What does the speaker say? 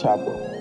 Chapel.